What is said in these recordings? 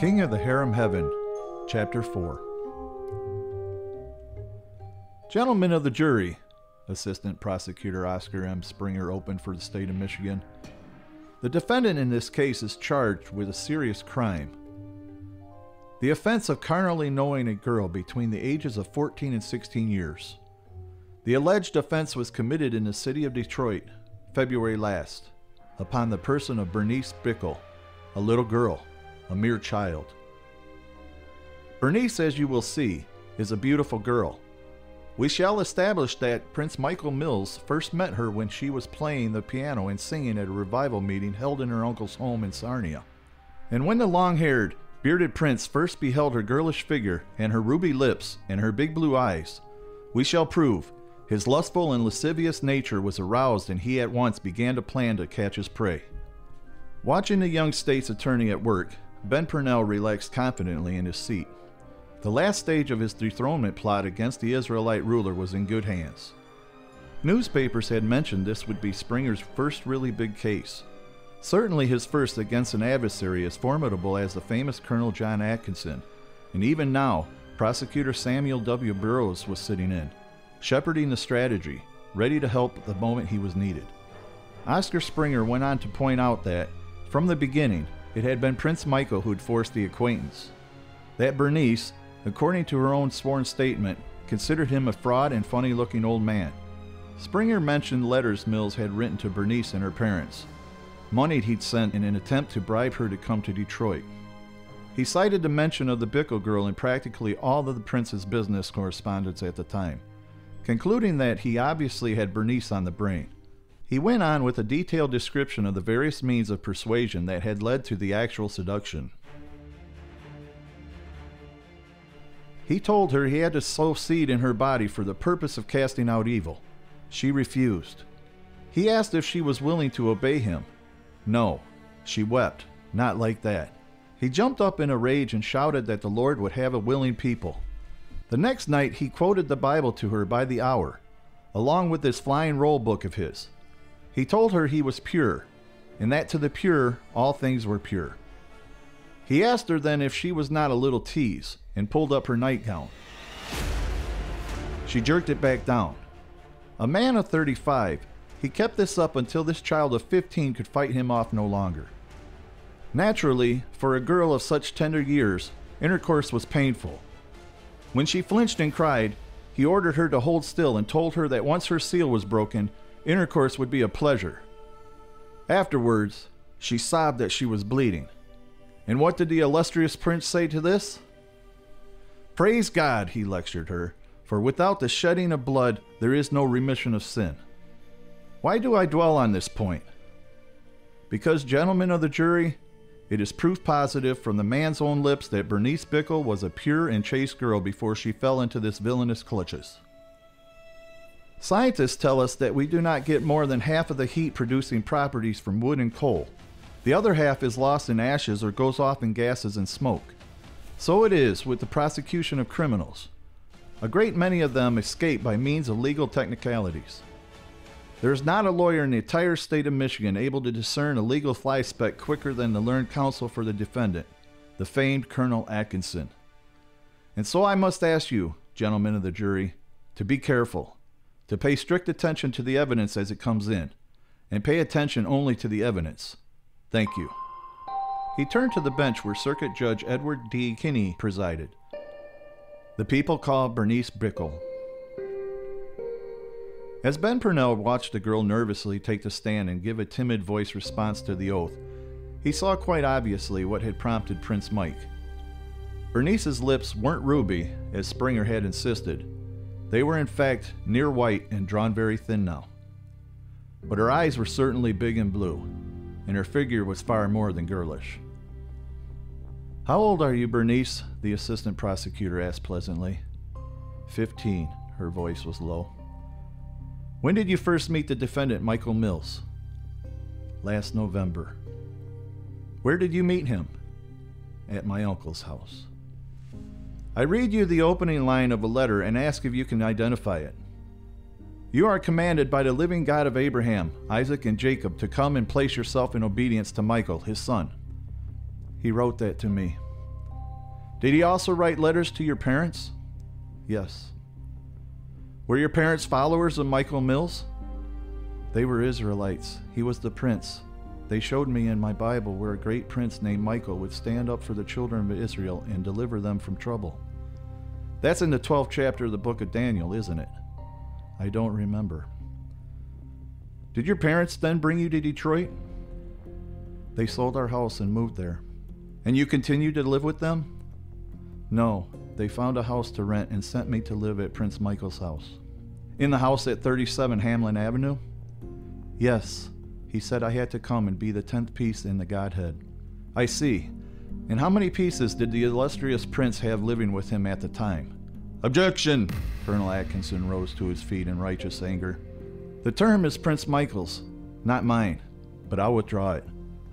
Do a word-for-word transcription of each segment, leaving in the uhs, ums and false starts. King of the Harem Heaven, Chapter four. Gentlemen of the jury, Assistant Prosecutor Oscar M. Springer opened for the state of Michigan. The defendant in this case is charged with a serious crime. The offense of carnally knowing a girl between the ages of fourteen and sixteen years. The alleged offense was committed in the city of Detroit, February last, upon the person of Bernice Bickle, a little girl, a mere child. Bernice, as you will see, is a beautiful girl. We shall establish that Prince Michael Mills first met her when she was playing the piano and singing at a revival meeting held in her uncle's home in Sarnia. And when the long-haired, bearded prince first beheld her girlish figure and her ruby lips and her big blue eyes, we shall prove his lustful and lascivious nature was aroused, and he at once began to plan to catch his prey. Watching the young state's attorney at work, Ben Purnell relaxed confidently in his seat. The last stage of his dethronement plot against the Israelite ruler was in good hands. Newspapers had mentioned this would be Springer's first really big case. Certainly his first against an adversary as formidable as the famous Colonel John Atkinson, and even now, Prosecutor Samuel W. Burroughs was sitting in, shepherding the strategy, ready to help the moment he was needed. Oscar Springer went on to point out that, from the beginning, it had been Prince Michael who'd forced the acquaintance. That Bernice, according to her own sworn statement, considered him a fraud and funny-looking old man. Springer mentioned letters Mills had written to Bernice and her parents, money he'd sent in an attempt to bribe her to come to Detroit. He cited the mention of the Bickle girl in practically all of the prince's business correspondence at the time, concluding that he obviously had Bernice on the brain. He went on with a detailed description of the various means of persuasion that had led to the actual seduction. He told her he had to sow seed in her body for the purpose of casting out evil. She refused. He asked if she was willing to obey him. No, she wept, not like that. He jumped up in a rage and shouted that the Lord would have a willing people. The next night, he quoted the Bible to her by the hour, along with this Flying Roll book of his. He told her he was pure, and that to the pure, all things were pure. He asked her then if she was not a little tease, and pulled up her nightgown. She jerked it back down. A man of thirty-five, he kept this up until this child of fifteen could fight him off no longer. Naturally, for a girl of such tender years, intercourse was painful. When she flinched and cried, he ordered her to hold still and told her that once her seal was broken, intercourse would be a pleasure. Afterwards, she sobbed that she was bleeding. And what did the illustrious prince say to this? Praise God, he lectured her, for without the shedding of blood, there is no remission of sin. Why do I dwell on this point? Because, gentlemen of the jury, it is proof positive from the man's own lips that Bernice Bickle was a pure and chaste girl before she fell into this villainous clutches. Scientists tell us that we do not get more than half of the heat-producing properties from wood and coal. The other half is lost in ashes or goes off in gases and smoke. So it is with the prosecution of criminals. A great many of them escape by means of legal technicalities. There is not a lawyer in the entire state of Michigan able to discern a legal fly speck quicker than the learned counsel for the defendant, the famed Colonel Atkinson. And so I must ask you, gentlemen of the jury, to be careful, to pay strict attention to the evidence as it comes in, and pay attention only to the evidence. Thank you. He turned to the bench where Circuit Judge Edward D. Kinney presided. The people called Bernice Bickle. As Ben Purnell watched the girl nervously take the stand and give a timid voice response to the oath, he saw quite obviously what had prompted Prince Mike. Bernice's lips weren't ruby, as Springer had insisted. They were in fact near white and drawn very thin now. But her eyes were certainly big and blue, and her figure was far more than girlish. "How old are you, Bernice?" the assistant prosecutor asked pleasantly. Fifteen, her voice was low. "When did you first meet the defendant, Michael Mills?" "Last November." "Where did you meet him?" "At my uncle's house." "I read you the opening line of a letter and ask if you can identify it." You are commanded by the living God of Abraham, Isaac, and Jacob to come and place yourself in obedience to Michael, his son. He wrote that to me. Did he also write letters to your parents? Yes. Were your parents followers of Michael Mills? They were Israelites. He was the prince. They showed me in my Bible where a great prince named Michael would stand up for the children of Israel and deliver them from trouble. That's in the twelfth chapter of the book of Daniel, isn't it? I don't remember. Did your parents then bring you to Detroit? They sold our house and moved there. And you continued to live with them? No, they found a house to rent and sent me to live at Prince Michael's house. In the house at thirty-seven Hamlin Avenue? Yes. He said I had to come and be the tenth piece in the Godhead. I see. And how many pieces did the illustrious prince have living with him at the time? Objection! Colonel Atkinson rose to his feet in righteous anger. The term is Prince Michael's, not mine, but I'll withdraw it.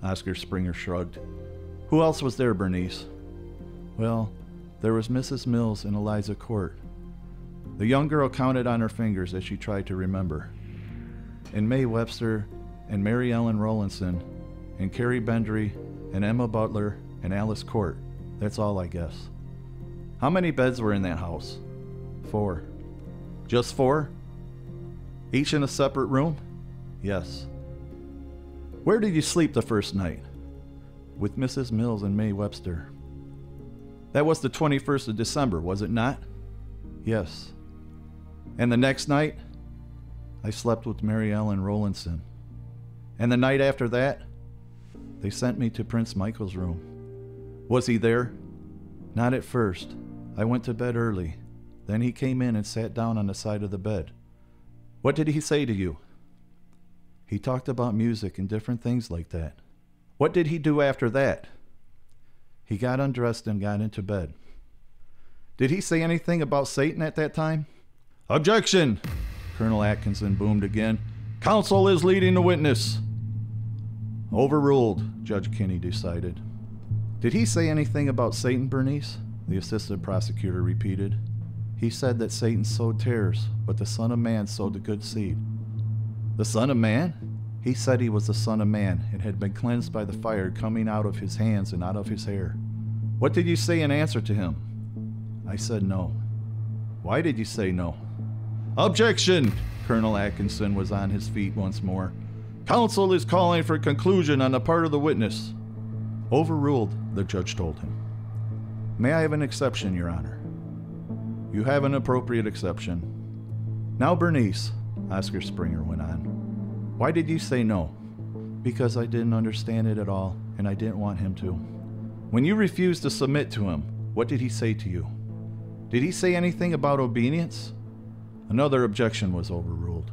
Oscar Springer shrugged. Who else was there, Bernice? Well, there was Missus Mills and Eliza Court. The young girl counted on her fingers as she tried to remember. And May Webster, and Mary Ellen Rowlinson, and Carrie Bendry, and Emma Butler, and Alice Court. That's all, I guess. How many beds were in that house? Four. Just four? Each in a separate room? Yes. Where did you sleep the first night? With Missus Mills and May Webster. That was the twenty-first of December, was it not? Yes. And the next night? I slept with Mary Ellen Rowlinson. And the night after that, they sent me to Prince Michael's room. Was he there? Not at first. I went to bed early. Then he came in and sat down on the side of the bed. What did he say to you? He talked about music and different things like that. What did he do after that? He got undressed and got into bed. Did he say anything about Satan at that time? Objection! Colonel Atkinson boomed again. Counsel is leading the witness. Overruled, Judge Kinney decided. Did he say anything about Satan, Bernice? The assistant prosecutor repeated. He said that Satan sowed tares, but the Son of Man sowed the good seed. The Son of Man? He said he was the Son of Man and had been cleansed by the fire coming out of his hands and out of his hair. What did you say in answer to him? I said no. Why did you say no? Objection! Colonel Atkinson was on his feet once more. Counsel is calling for conclusion on the part of the witness. Overruled, the judge told him. May I have an exception, Your Honor? You have an appropriate exception. Now, Bernice, Oscar Springer went on. Why did you say no? Because I didn't understand it at all, and I didn't want him to. When you refused to submit to him, what did he say to you? Did he say anything about obedience? Another objection was overruled.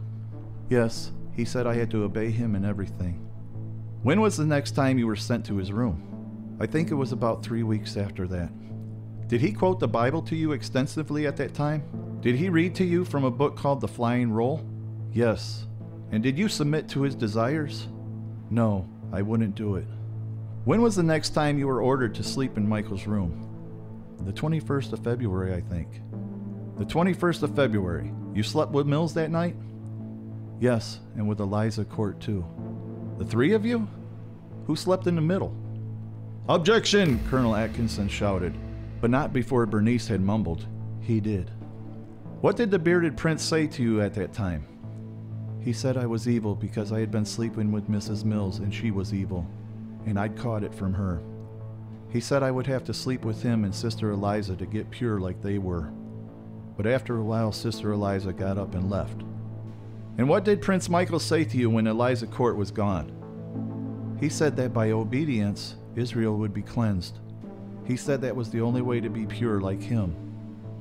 Yes, he said I had to obey him in everything. When was the next time you were sent to his room? I think it was about three weeks after that. Did he quote the Bible to you extensively at that time? Did he read to you from a book called The Flying Roll? Yes. And did you submit to his desires? No, I wouldn't do it. When was the next time you were ordered to sleep in Michael's room? The twenty-first of February, I think. The twenty-first of February. You slept with Mills that night? Yes, and with Eliza Court too. The three of you? Who slept in the middle? Objection! Colonel Atkinson shouted, but not before Bernice had mumbled. He did. What did the bearded prince say to you at that time? He said I was evil because I had been sleeping with Missus Mills and she was evil, and I'd caught it from her. He said I would have to sleep with him and Sister Eliza to get pure like they were. But after a while, Sister Eliza got up and left. And what did Prince Michael say to you when Eliza Court was gone? He said that by obedience, Israel would be cleansed. He said that was the only way to be pure like him.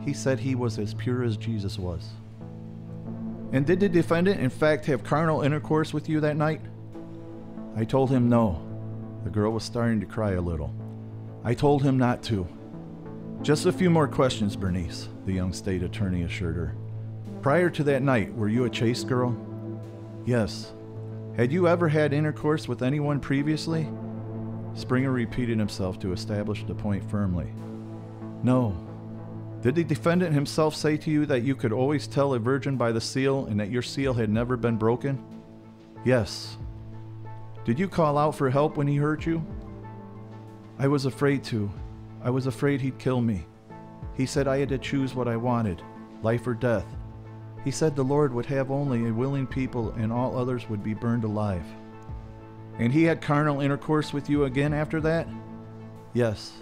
He said he was as pure as Jesus was. And did the defendant, in fact, have carnal intercourse with you that night? I told him no. The girl was starting to cry a little. I told him not to. Just a few more questions, Bernice, the young state attorney assured her. Prior to that night, were you a chaste girl? Yes. Had you ever had intercourse with anyone previously? Springer repeated himself to establish the point firmly. No. Did the defendant himself say to you that you could always tell a virgin by the seal and that your seal had never been broken? Yes. Did you call out for help when he hurt you? I was afraid to. I was afraid he'd kill me. He said I had to choose what I wanted, life or death. He said the Lord would have only a willing people and all others would be burned alive. And he had carnal intercourse with you again after that? Yes.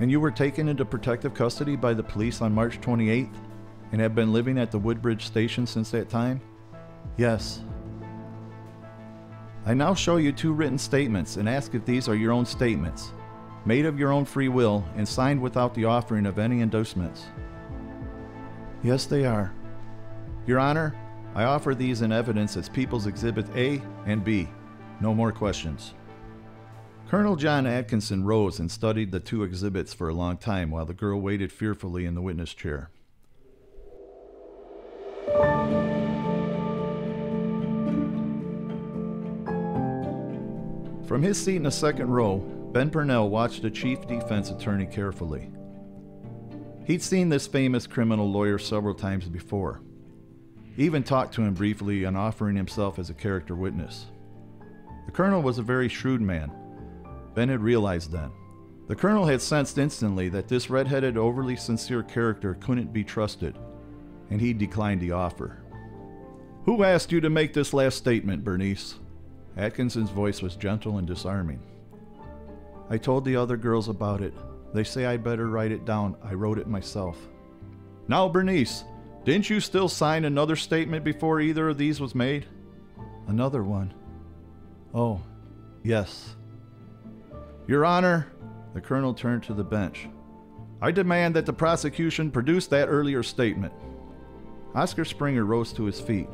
And you were taken into protective custody by the police on March twenty-eighth and have been living at the Woodbridge station since that time? Yes. I now show you two written statements and ask if these are your own statements, made of your own free will and signed without the offering of any endorsements. Yes, they are. Your Honor, I offer these in evidence as People's Exhibit A and B. No more questions. Colonel John Atkinson rose and studied the two exhibits for a long time while the girl waited fearfully in the witness chair. From his seat in the second row, Ben Purnell watched the chief defense attorney carefully. He'd seen this famous criminal lawyer several times before. He even talked to him briefly on offering himself as a character witness. The colonel was a very shrewd man. Ben had realized then. The colonel had sensed instantly that this red-headed, overly sincere character couldn't be trusted, and he declined the offer. Who asked you to make this last statement, Bernice? Atkinson's voice was gentle and disarming. I told the other girls about it. They say I'd better write it down. I wrote it myself. Now, Bernice, didn't you still sign another statement before either of these was made? Another one. Oh, yes. Your Honor, the colonel turned to the bench. I demand that the prosecution produce that earlier statement. Oscar Springer rose to his feet.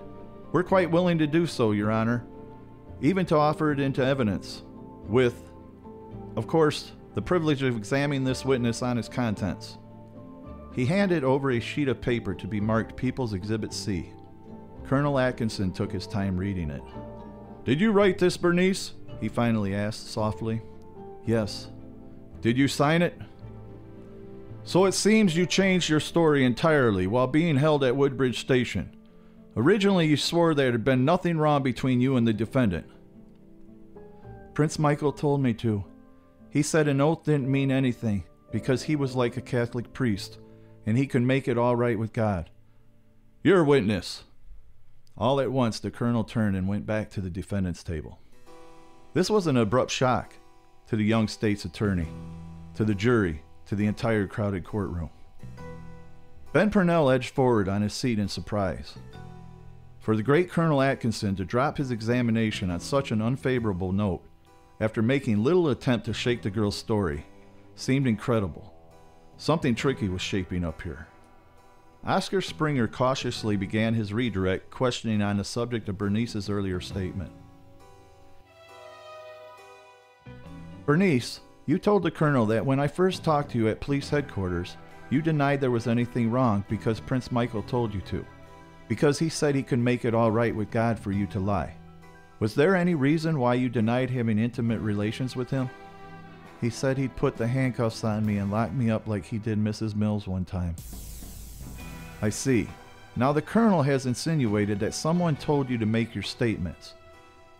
We're quite willing to do so, Your Honor, even to offer it into evidence, with, of course, the privilege of examining this witness on its contents. He handed over a sheet of paper to be marked People's Exhibit C. Colonel Atkinson took his time reading it. Did you write this, Bernice? He finally asked softly. Yes. Did you sign it? So it seems you changed your story entirely while being held at Woodbridge Station. Originally, you swore there had been nothing wrong between you and the defendant. Prince Michael told me to. He said an oath didn't mean anything because he was like a Catholic priest and he could make it all right with God. You're a witness. All at once, the colonel turned and went back to the defendant's table. This was an abrupt shock to the young state's attorney, to the jury, to the entire crowded courtroom. Ben Purnell edged forward on his seat in surprise. For the great Colonel Atkinson to drop his examination on such an unfavorable note, after making little attempt to shake the girl's story, seemed incredible. Something tricky was shaping up here. Oscar Springer cautiously began his redirect, questioning on the subject of Bernice's earlier statement. Bernice, you told the colonel that when I first talked to you at police headquarters, you denied there was anything wrong because Prince Michael told you to, because he said he could make it all right with God for you to lie. Was there any reason why you denied having intimate relations with him? He said he'd put the handcuffs on me and lock me up like he did Missus Mills one time. I see. Now the colonel has insinuated that someone told you to make your statements.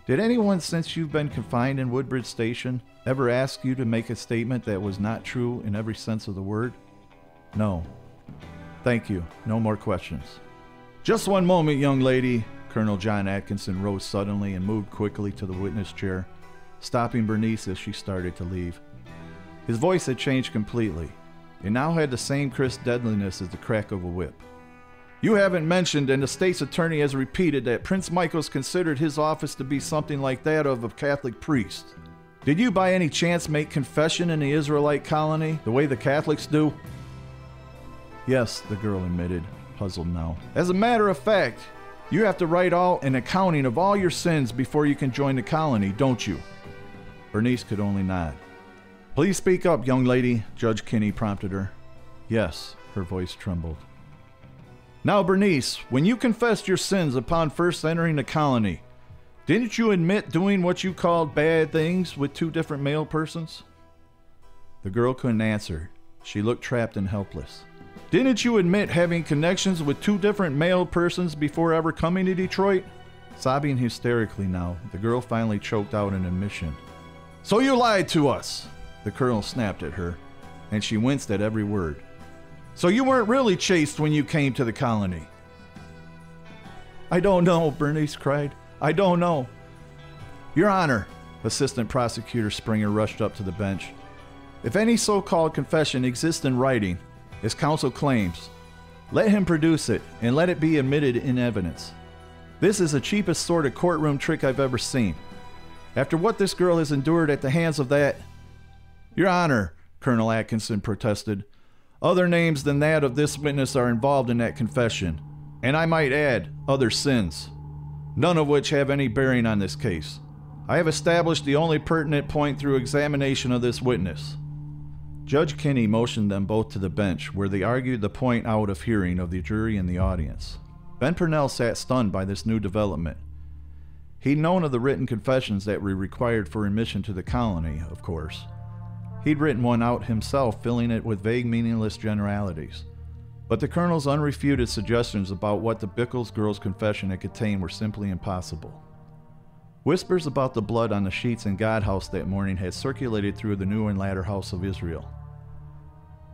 Did anyone since you've been confined in Woodbridge Station ever ask you to make a statement that was not true in every sense of the word? No. Thank you. No more questions. Just one moment, young lady. Colonel John Atkinson rose suddenly and moved quickly to the witness chair, stopping Bernice as she started to leave. His voice had changed completely. It now had the same crisp deadliness as the crack of a whip. You haven't mentioned, and the state's attorney has repeated, that Prince Michael's considered his office to be something like that of a Catholic priest. Did you by any chance make confession in the Israelite colony the way the Catholics do? Yes, the girl admitted, puzzled now. As a matter of fact, you have to write all an accounting of all your sins before you can join the colony, don't you? Bernice could only nod. Please speak up, young lady, Judge Kinney prompted her. Yes, her voice trembled. Now, Bernice, when you confessed your sins upon first entering the colony, didn't you admit doing what you called bad things with two different male persons? The girl couldn't answer. She looked trapped and helpless. Didn't you admit having connections with two different male persons before ever coming to Detroit? Sobbing hysterically now, the girl finally choked out an admission. So you lied to us! The colonel snapped at her, and she winced at every word. So you weren't really chaste when you came to the colony? I don't know, Bernice cried. I don't know. Your Honor, Assistant Prosecutor Springer rushed up to the bench. If any so-called confession exists in writing, as counsel claims, let him produce it and let it be admitted in evidence. This is the cheapest sort of courtroom trick I've ever seen. After what this girl has endured at the hands of that... Your Honor, Colonel Atkinson protested, other names than that of this witness are involved in that confession, and I might add, other sins, none of which have any bearing on this case. I have established the only pertinent point through examination of this witness. Judge Kinney motioned them both to the bench, where they argued the point out of hearing of the jury and the audience. Ben Purnell sat stunned by this new development. He'd known of the written confessions that were required for admission to the colony, of course. He'd written one out himself, filling it with vague, meaningless generalities. But the colonel's unrefuted suggestions about what the Bickle's girl's confession had contained were simply impossible. Whispers about the blood on the sheets in Godhouse that morning had circulated through the New and Latter House of Israel.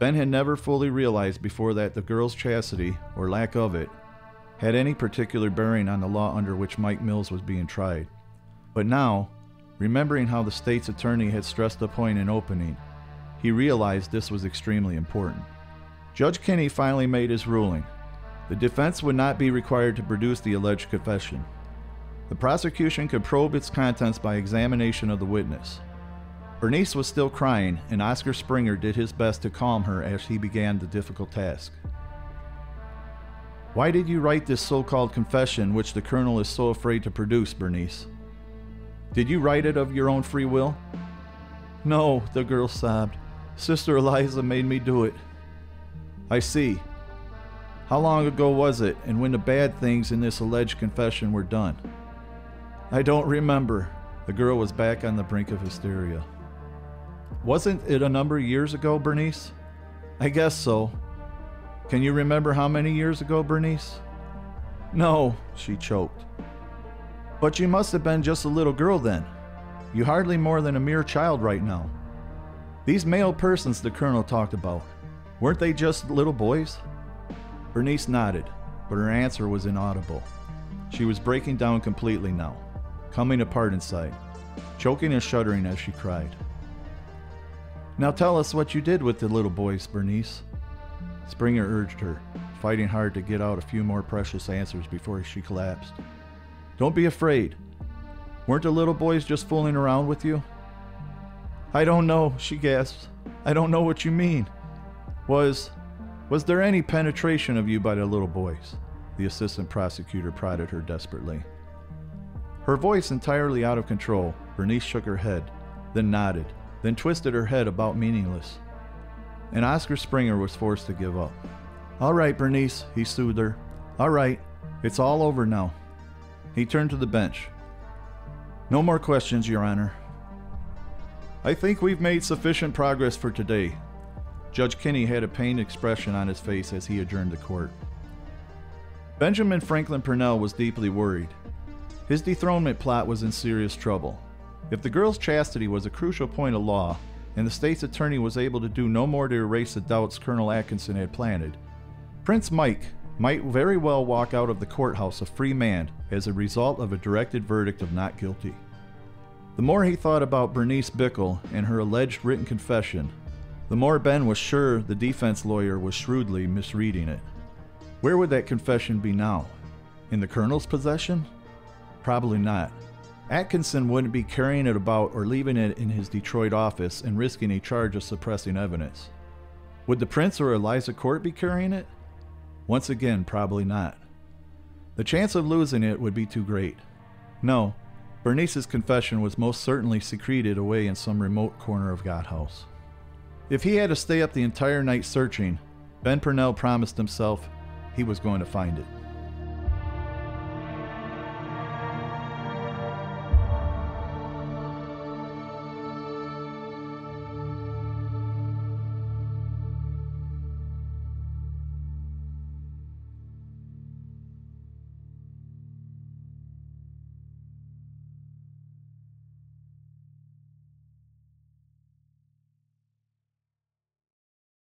Ben had never fully realized before that the girl's chastity, or lack of it, had any particular bearing on the law under which Mike Mills was being tried. But now, remembering how the state's attorney had stressed the point in opening, he realized this was extremely important. Judge Kinney finally made his ruling. The defense would not be required to produce the alleged confession. The prosecution could probe its contents by examination of the witness. Bernice was still crying, and Oscar Springer did his best to calm her as he began the difficult task. Why did you write this so-called confession which the colonel is so afraid to produce, Bernice? Did you write it of your own free will? No, the girl sobbed. Sister Eliza made me do it. I see. How long ago was it, and when the bad things in this alleged confession were done? I don't remember. The girl was back on the brink of hysteria. Wasn't it a number of years ago, Bernice? I guess so. Can you remember how many years ago, Bernice? No, she choked. But you must have been just a little girl then. You hardly more than a mere child right now. These male persons the colonel talked about, weren't they just little boys? Bernice nodded, but her answer was inaudible. She was breaking down completely now, coming apart inside, choking and shuddering as she cried. Now tell us what you did with the little boys, Bernice. Springer urged her, fighting hard to get out a few more precious answers before she collapsed. Don't be afraid. Weren't the little boys just fooling around with you? I don't know, she gasped. I don't know what you mean. Was, was there any penetration of you by the little boys? The assistant prosecutor prodded her desperately. Her voice entirely out of control, Bernice shook her head, then nodded, then twisted her head about meaningless. And Oscar Springer was forced to give up. All right, Bernice, he soothed her. All right, it's all over now. He turned to the bench. No more questions, Your Honor. I think we've made sufficient progress for today. Judge Kinney had a pained expression on his face as he adjourned the court. Benjamin Franklin Purnell was deeply worried. His dethronement plot was in serious trouble. If the girl's chastity was a crucial point of law, and the state's attorney was able to do no more to erase the doubts Colonel Atkinson had planted, Prince Mike might very well walk out of the courthouse a free man as a result of a directed verdict of not guilty. The more he thought about Bernice Bickle and her alleged written confession, the more Ben was sure the defense lawyer was shrewdly misreading it. Where would that confession be now? In the colonel's possession? Probably not. Atkinson wouldn't be carrying it about or leaving it in his Detroit office and risking a charge of suppressing evidence. Would the Prince or Eliza Court be carrying it? Once again, probably not. The chance of losing it would be too great. No, Bernice's confession was most certainly secreted away in some remote corner of Godhouse. If he had to stay up the entire night searching, Ben Purnell promised himself he was going to find it.